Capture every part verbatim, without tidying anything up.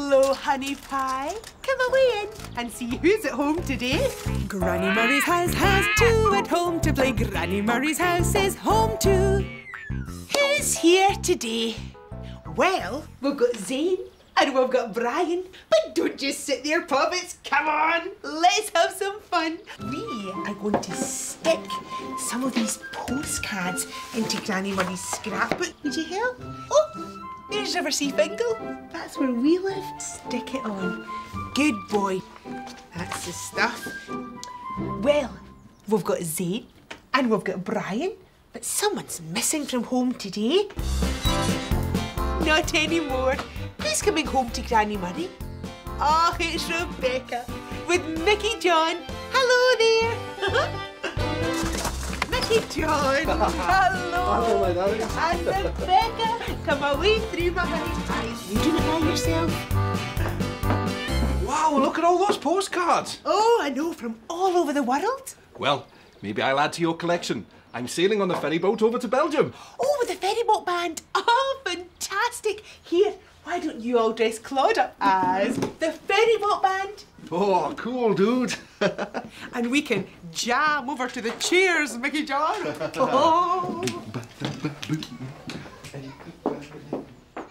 Hello, honey pie. Come away in and see who's at home today. Granny Murray's house has two at home to play. Granny Murray's house is home too. Who's here today? Well, we've got Zane and we've got Brian. But don't just sit there, puppets. Come on, let's have some fun. We are going to stick some of these postcards into Granny Murray's scrapbook. Would you help? Oh! There's Riverseafingal. That's where we live. Stick it on. Good boy. That's the stuff. Well, we've got Zane and we've got Brian, but someone's missing from home today. Not anymore. Who's coming home to Granny Murray? Oh, it's Rebecca with Mickey John. Hello there. Mickey John, hello, and Rebecca, come away through my eyes. You doing it by yourself? Wow, look at all those postcards. Oh, I know, from all over the world. Well, maybe I'll add to your collection. I'm sailing on the ferry boat over to Belgium. Oh, with the ferry boat band. Oh, fantastic. Here, why don't you all dress Claude up as the ferry boat band? Oh, cool, dude. And we can jam over to the cheers, Mickey John. Oh.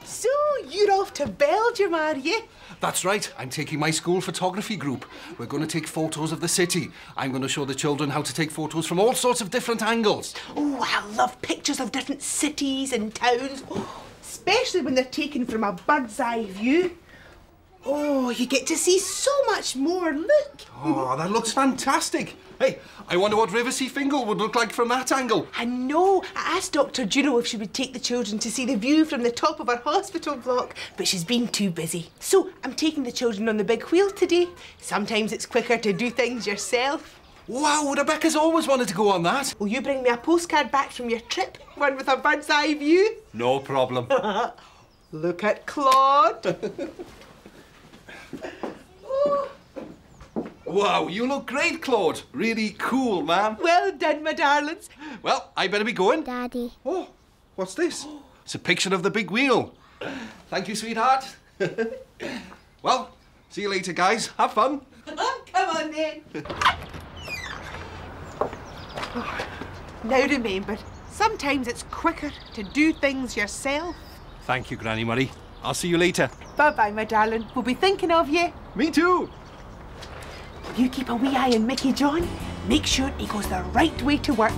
So, you're off to Belgium, are you? That's right. I'm taking my school photography group. We're going to take photos of the city. I'm going to show the children how to take photos from all sorts of different angles. Oh, I love pictures of different cities and towns, oh, especially when they're taken from a bird's eye view. Oh, you get to see so much more. Look. Oh, that looks fantastic. Hey, I wonder what Riverseafingal would look like from that angle. I know. I asked Doctor Juno if she would take the children to see the view from the top of her hospital block, but she's been too busy. So I'm taking the children on the big wheel today. Sometimes it's quicker to do things yourself. Wow, Rebecca's always wanted to go on that. Will you bring me a postcard back from your trip? One with a bird's eye view? No problem. Look at Claude. Wow, you look great, Claude. Really cool, man. Well done, my darlings. Well, I better be going. Daddy. Oh, what's this? It's a picture of the big wheel. Thank you, sweetheart. Well, see you later, guys. Have fun. Come on, then. Oh, now remember, sometimes it's quicker to do things yourself. Thank you, Granny Murray. I'll see you later. Bye-bye, my darling. We'll be thinking of you. Me too. You keep a wee eye on Mickey John. Make sure he goes the right way to work.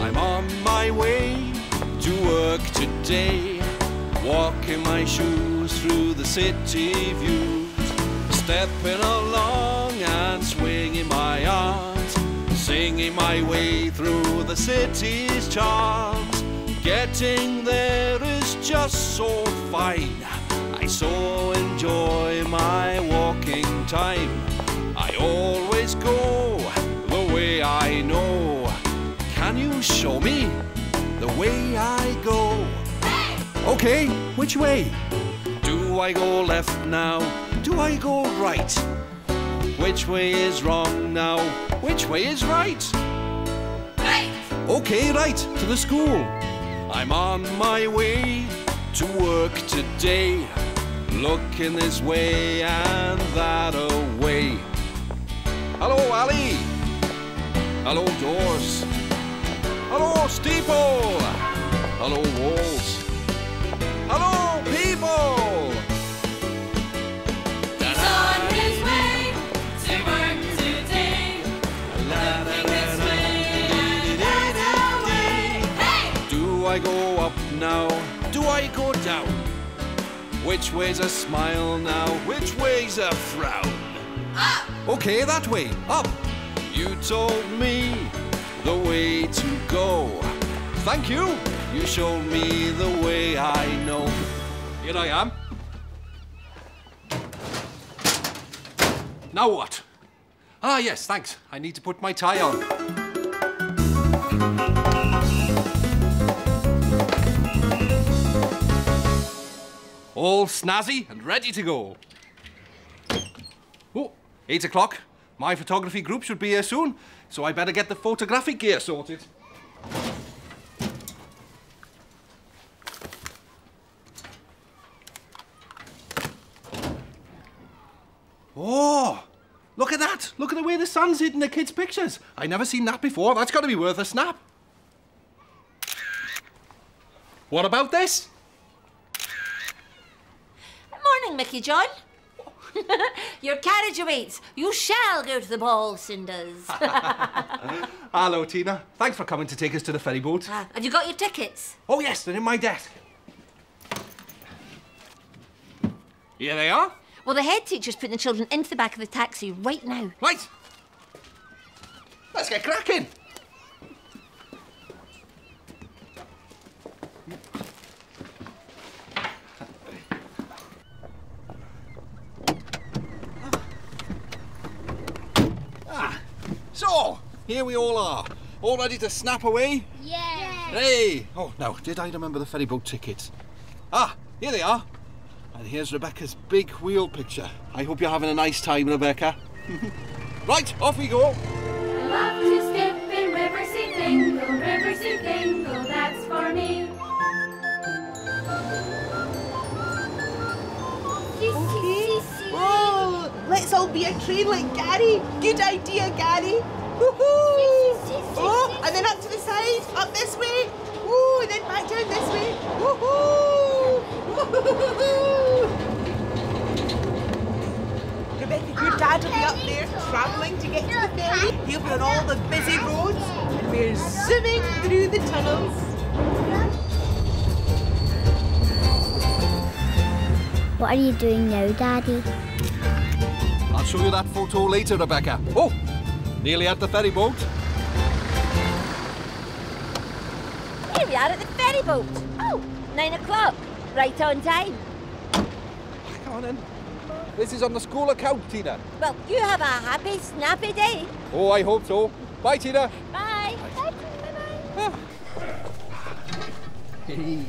I'm on my way to work today, walking my shoes through the city views, stepping along and swinging my arms, singing my way through the city's charms. Getting there is just so fine. I so enjoy my walking time. I always go the way I know. Can you show me the way I go? Okay, which way? Do I go left now? Do I go right? Which way is wrong now? Which way is right? Right! Okay, right, to the school. I'm on my way to work today, looking this way and that away. Hello, alley. Hello, doors. Hello, steeple. Hello, walls. Hello, people. He's on his way to work today, loving this way and that away. Hey! Do I go up now? Do I go down? Which way's a smile now? Which way's a frown? Up! Okay, that way, up! You told me the way to go. Thank you! You showed me the way I know. Here I am. Now what? Ah, yes, thanks. I need to put my tie on. All snazzy and ready to go. Oh, eight o'clock. My photography group should be here soon, so I better get the photographic gear sorted. Look at the way the sun's hitting the kids' pictures. I never seen that before. That's got to be worth a snap. What about this? Morning, Mickey John. Your carriage awaits. You shall go to the ball, Cinders. Hello, Tina. Thanks for coming to take us to the ferry boat. Uh, have you got your tickets? Oh, yes, they're in my desk. Here they are. Well, the head teacher's putting the children into the back of the taxi right now. Right. Let's get cracking. So, here we all are, all ready to snap away? Yeah. Hey! Oh, now, did I remember the ferry boat tickets? Ah, here they are. And here's Rebecca's big wheel picture. I hope you're having a nice time, Rebecca. Right, off we go. I love to skip in Riverseafingal, Riverseafingal, that's for me. Let's all be a train like Gary. Good idea, Gary. Woohoo! Oh, and then up to the side, up this way. Woo, and then back down this way. Woohoo! Woohoo! Rebecca, your dad will be up there travelling to get to the ferry. He'll be on all the busy roads, and we're zooming through the tunnels. What are you doing now, Daddy? I'll show you that photo later, Rebecca. Oh, nearly at the ferry boat. Here we are at the ferry boat. Oh, nine o'clock. Right on time. Come on in. This is on the school account, Tina. Well, you have a happy, snappy day. Oh, I hope so. Bye, Tina. Bye. Bye, Tina. Bye-bye. Hey.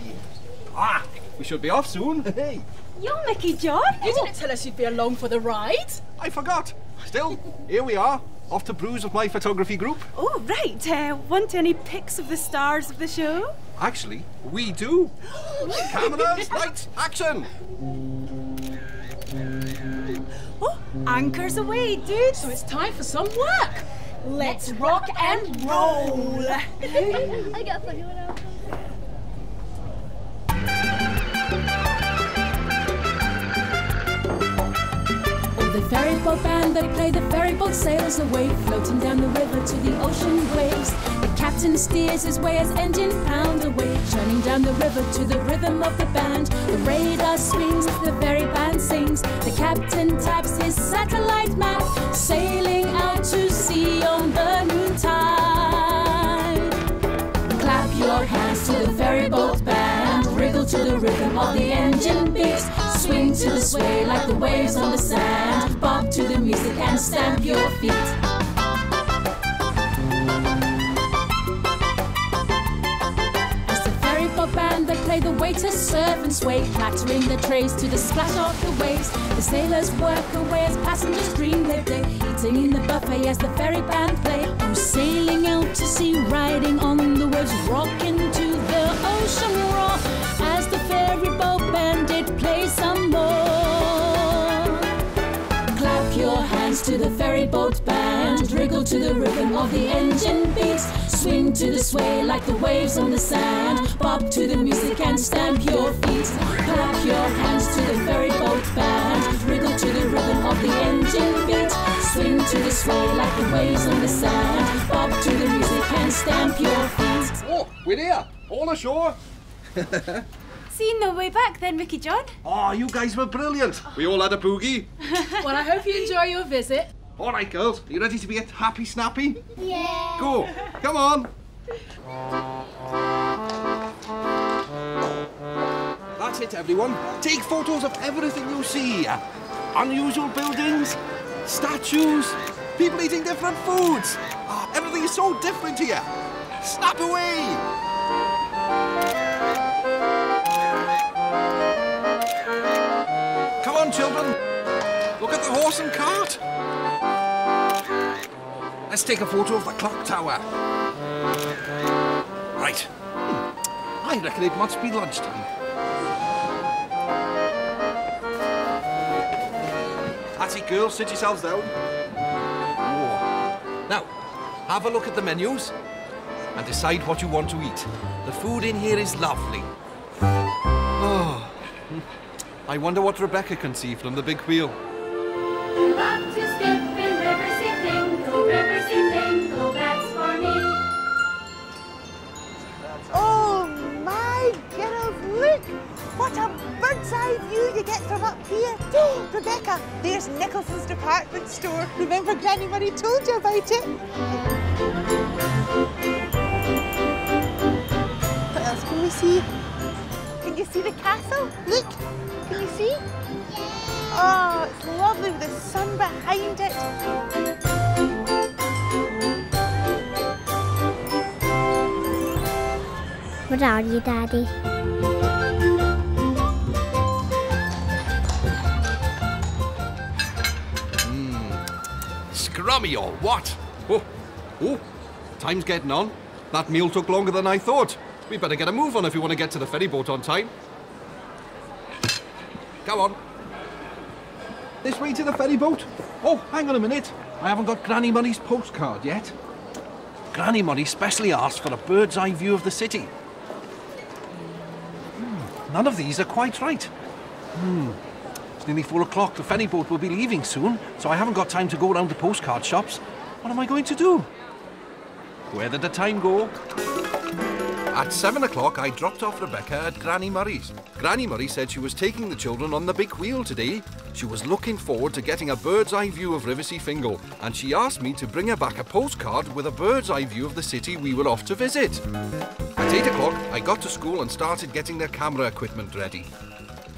Ah, we should be off soon. Hey. You're Mickey John. You didn't tell us you'd be along for the ride. I forgot. Still, here we are, off to Bruges with my photography group. Oh, right. Uh, want any pics of the stars of the show? Actually, we do. Cameras, lights, action! Oh, anchors away, dude. So it's time for some work. Let's, Let's rock, rock and roll. roll. I got a funny one out. The ferry boat band, they play, the ferry boat sails away, floating down the river to the ocean waves. The captain steers his way as engine pound away, churning down the river to the rhythm of the band. The radar swings, the ferry band sings, the captain taps his satellite map, sailing out to sea on the noontide. Clap your hands to the ferry boat band, wriggle to the rhythm of the engine beats. Swing to the sway like the waves on the sand, bob to the music and stamp your feet. As the ferry boat band, they play, the waiters serve and sway, clattering the trays to the splash of the waves. The sailors work away as passengers dream their day, eating in the buffet as the ferry band play. I'm sailing out to sea, riding on the waves, rocking to the ocean roar, as the ferry boat band did play some more. Clap your hands to the ferry boat band, wriggle to the rhythm of the engine beats, swing to the sway like the waves on the sand, bob to the music and stamp your feet. Clap your hands to the ferry boat band, wriggle to the rhythm of the engine beats, swing to the sway like the waves on the sand, bob to the music and stamp your feet. Oh, we're here, all ashore. Seen no way back then, Mickey John. Oh, you guys were brilliant. We all had a boogie. Well, I hope you enjoy your visit. All right, girls. Are you ready to be a happy snappy? Yeah. Go. Come on. That's it, everyone. Take photos of everything you see. Unusual buildings, statues, people eating different foods. Oh, everything is so different here. Snap away. Come on, children. Look at the horse and cart. Let's take a photo of the clock tower. Right. I reckon it must be lunchtime. That's it, girls. Sit yourselves down. Now, have a look at the menus and decide what you want to eat. The food in here is lovely. Oh, I wonder what Rebecca can see from the big wheel. We love to skip in Riverseafingal, Riverseafingal, that's for me. Oh, my girl, look! What a bird's-eye view you get from up here. Rebecca, there's Nicholson's department store. Remember Granny Murray told you about it? What else can we see? Can you see the castle? Look, can you see? Yeah. Oh, it's lovely with the sun behind it. What are you, Daddy? Mm. Scrummy or what? Oh, oh, time's getting on. That meal took longer than I thought. We better get a move on if we want to get to the ferry boat on time. Come on. This way to the ferry boat. Oh, hang on a minute. I haven't got Granny Murray's postcard yet. Granny Murray specially asked for a bird's eye view of the city. Hmm, none of these are quite right. Hmm. It's nearly four o'clock. The ferry boat will be leaving soon, so I haven't got time to go around the postcard shops. What am I going to do? Where did the time go? At seven o'clock, I dropped off Rebecca at Granny Murray's. Granny Murray said she was taking the children on the big wheel today. She was looking forward to getting a bird's eye view of Riverseafingal, and she asked me to bring her back a postcard with a bird's eye view of the city we were off to visit. At eight o'clock, I got to school and started getting their camera equipment ready.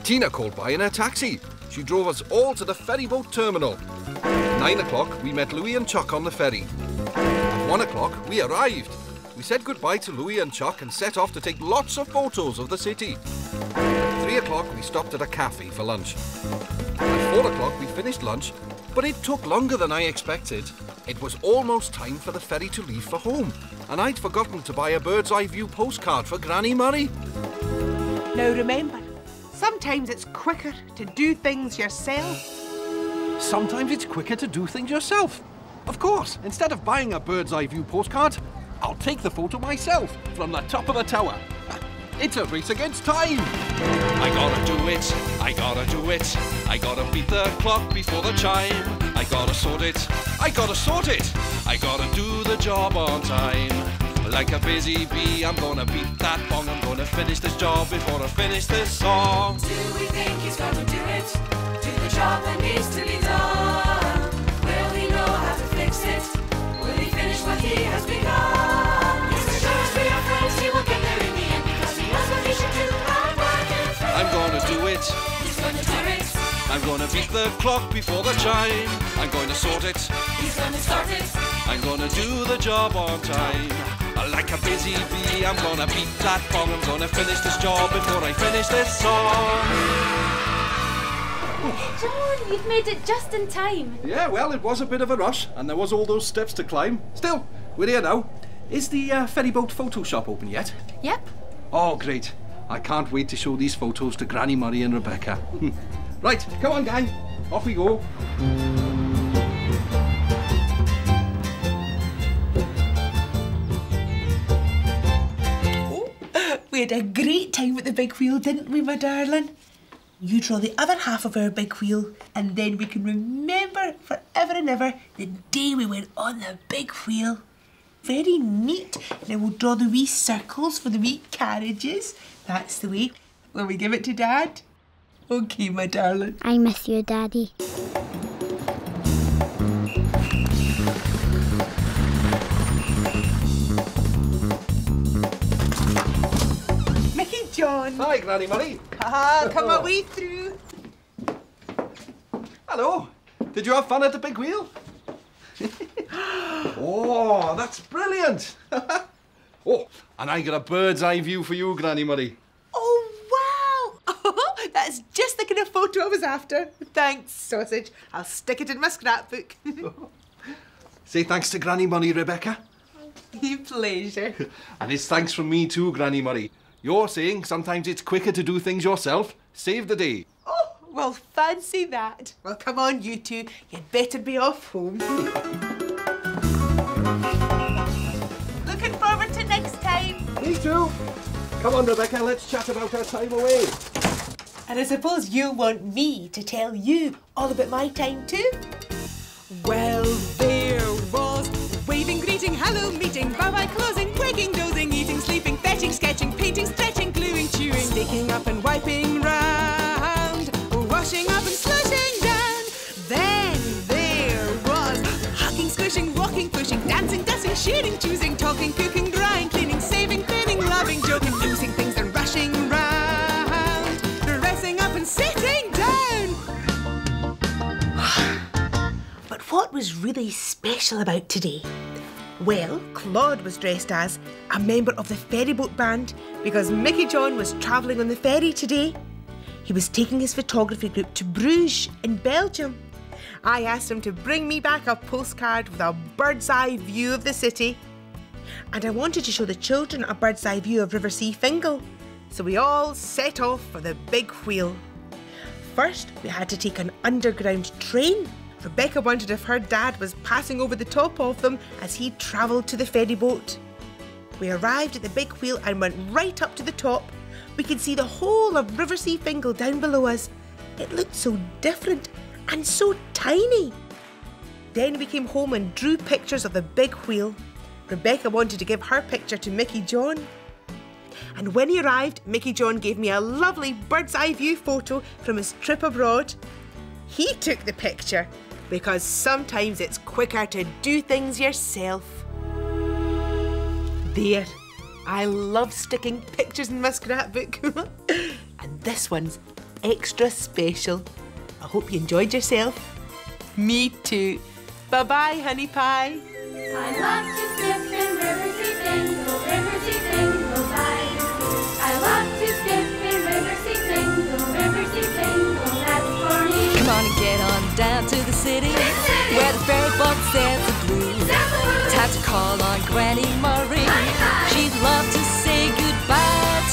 Tina called by in her taxi. She drove us all to the ferry boat terminal. At nine o'clock, we met Louie and Chuck on the ferry. At one o'clock, we arrived. We said goodbye to Louie and Chuck and set off to take lots of photos of the city. At three o'clock, we stopped at a cafe for lunch. At four o'clock, we finished lunch, but it took longer than I expected. It was almost time for the ferry to leave for home, and I'd forgotten to buy a bird's eye view postcard for Granny Murray. Now remember, sometimes it's quicker to do things yourself. Sometimes it's quicker to do things yourself. Of course, instead of buying a bird's eye view postcard, I'll take the photo myself from the top of the tower. It's a race against time. I gotta do it, I gotta do it. I gotta beat the clock before the chime. I gotta sort it, I gotta sort it. I gotta do the job on time. Like a busy bee, I'm gonna beat that bong. I'm gonna finish this job before I finish this song. Do we think he's gonna do it? Do the job that needs to be done. Will he know how to fix it? Will he finish what he has begun? I'm gonna do it. He's gonna do it. I'm gonna beat the clock before the chime. I'm gonna sort it. He's gonna start it. I'm gonna do the job on time. Like a busy bee, I'm gonna beat that bomb. I'm gonna finish this job before I finish this song. John, you've made it just in time. Yeah, well, it was a bit of a rush, and there was all those steps to climb. Still, we're here now. Is the uh, ferry boat photo shop open yet? Yep. Oh, great. I can't wait to show these photos to Granny Murray and Rebecca. Right, come on, gang. Off we go. Oh, we had a great time at the big wheel, didn't we, my darling? You draw the other half of our big wheel, and then we can remember forever and ever the day we went on the big wheel. Very neat. Now we'll draw the wee circles for the wee carriages. That's the way. Will we give it to Dad? Okay, my darling. I miss you, Daddy. Mickey John. Hi, Granny Murray. Haha, come oh. away through. Hello. Did you have fun at the big wheel? Oh, that's brilliant! Oh, and I got a bird's eye view for you, Granny Murray. Oh, wow! Oh, that's just the kind of photo I was after. Thanks, sausage. I'll stick it in my scrapbook. Say thanks to Granny Murray, Rebecca. My pleasure. And it's thanks from me too, Granny Murray. You're saying sometimes it's quicker to do things yourself. Save the day. Oh, well, fancy that. Well, come on, you two. You'd better be off home. now? Come on, Rebecca, let's chat about our time away. And I suppose you want me to tell you all about my time too? Well, there was waving, greeting, hello, meeting, bye-bye, closing, waking, dozing, eating, sleeping, fetching, sketching, painting, stretching, gluing, chewing, sticking up and wiping round, washing up and slushing down. Then there was hugging, squishing, walking, pushing, dancing, dusting, shading, choosing, talking, cooking, drying, cleaning, saving, cleaning, loving, joking, losing things and rushing round, dressing up and sitting down. But what was really special about today? Well, Claude was dressed as a member of the ferryboat band because Mickey John was travelling on the ferry today. He was taking his photography group to Bruges in Belgium. I asked him to bring me back a postcard with a bird's eye view of the city. And I wanted to show the children a bird's eye view of Riverseafingal. So we all set off for the big wheel. First, we had to take an underground train. Rebecca wondered if her dad was passing over the top of them as he travelled to the ferry boat. We arrived at the big wheel and went right up to the top. We could see the whole of Riverseafingal down below us. It looked so different and so tiny. Then we came home and drew pictures of the big wheel. Rebecca wanted to give her picture to Mickey John. And when he arrived, Mickey John gave me a lovely bird's eye view photo from his trip abroad. He took the picture. Because sometimes it's quicker to do things yourself. There, I love sticking pictures in my scrapbook. And this one's extra special. I hope you enjoyed yourself. Me too. Bye-bye, honey pie. I love to skip in Riverseafingal, Riverseafingal pie. I love to skip in Riverseafingal, Riverseafingal, that's for me. Come on and get on down to the city, the city. Where the ferry boat sails the blues. Time to call on Granny Murray.